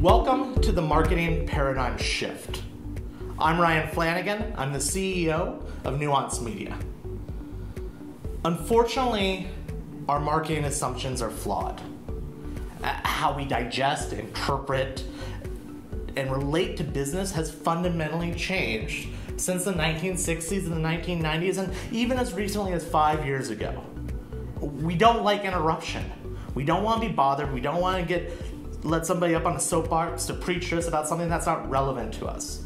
Welcome to the Marketing Paradigm Shift. I'm Ryan Flanagan. I'm the CEO of Nuanced Media. Unfortunately, our marketing assumptions are flawed. How we digest, interpret, and relate to business has fundamentally changed since the 1960s and the 1990s, and even as recently as 5 years ago. We don't like interruption. We don't want to be bothered. We don't want to let somebody up on a soapbox to preach to us about something that's not relevant to us.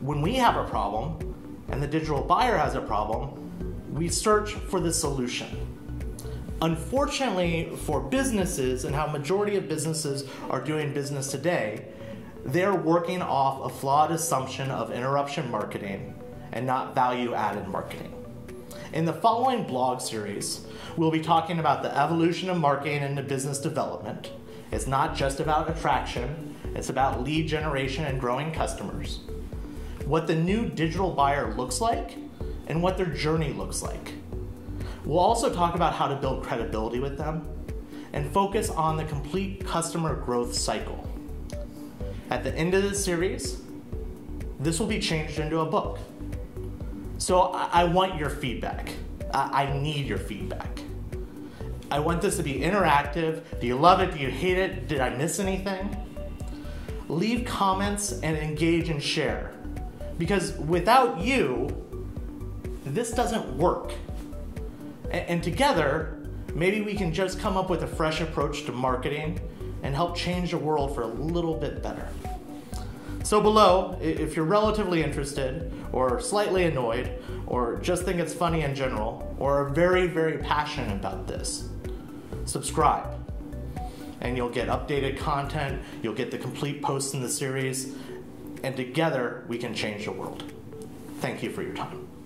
When we have a problem, and the digital buyer has a problem, we search for the solution. Unfortunately for businesses and how majority of businesses are doing business today, they're working off a flawed assumption of interruption marketing and not value-added marketing. In the following blog series, we'll be talking about the evolution of marketing into business development. It's not just about attraction, it's about lead generation and growing customers. What the new digital buyer looks like and what their journey looks like. We'll also talk about how to build credibility with them and focus on the complete customer growth cycle. At the end of this series, this will be changed into a book. So I want your feedback. I need your feedback. I want this to be interactive. Do you love it? Do you hate it? Did I miss anything? Leave comments and engage and share. Because without you, this doesn't work. And together, maybe we can just come up with a fresh approach to marketing and help change the world for a little bit better. So below, if you're relatively interested or slightly annoyed or just think it's funny in general or are very, very passionate about this, subscribe and you'll get updated content, you'll get the complete posts in the series, and together we can change the world. Thank you for your time.